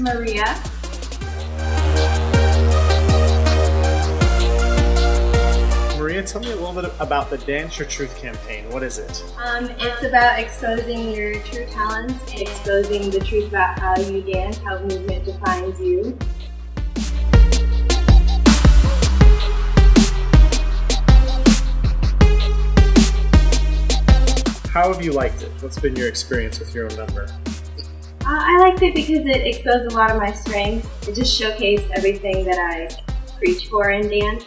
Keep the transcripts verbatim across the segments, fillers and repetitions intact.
Maria. Maria, tell me a little bit about the Dance Your Truth campaign. What is it? Um, it's about exposing your true talents and exposing the truth about how you dance, how movement defines you. How have you liked it? What's been your experience with your own number? Uh, I liked it because it exposed a lot of my strengths. It just showcased everything that I preach for in dance.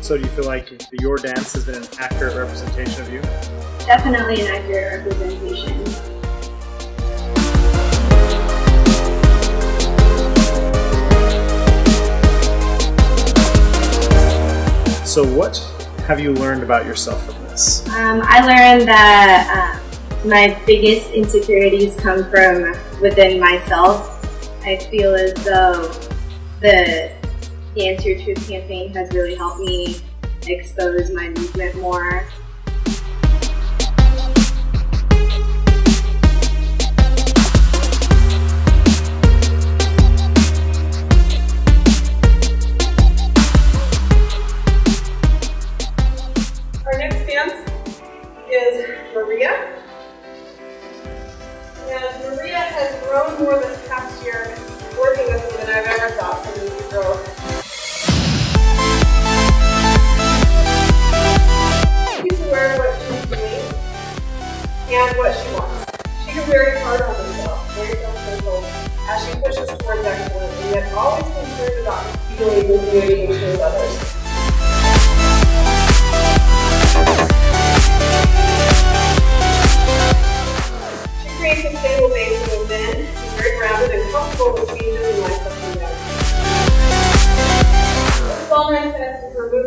So do you feel like your dance has been an accurate representation of you? Definitely an accurate representation. So what have you learned about yourself from this? Um, I learned that uh, my biggest insecurities come from within myself. I feel as though the Dance Your Truth campaign has really helped me expose my movement more. Is Maria, and Maria has grown more this past year working with me than I've ever thought somebody could grow. She's aware of what she's doing and what she wants. She can be very hard on herself, very self-controlled, as she pushes towards excellence, and yet always concerned about feeling and communicating with others.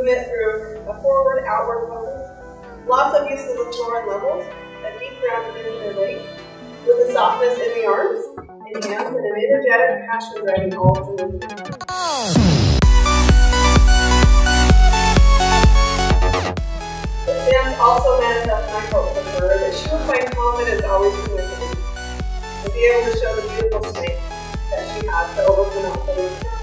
Through a forward, outward focus, lots of use of the floor and levels, a deep grounding in the legs, with a softness in the arms and hands, and an energetic passion driving all through the movement. This dance also manifests my hope for her that she will find confidence always in within, to be able to show the beautiful strength that she has to overcome all the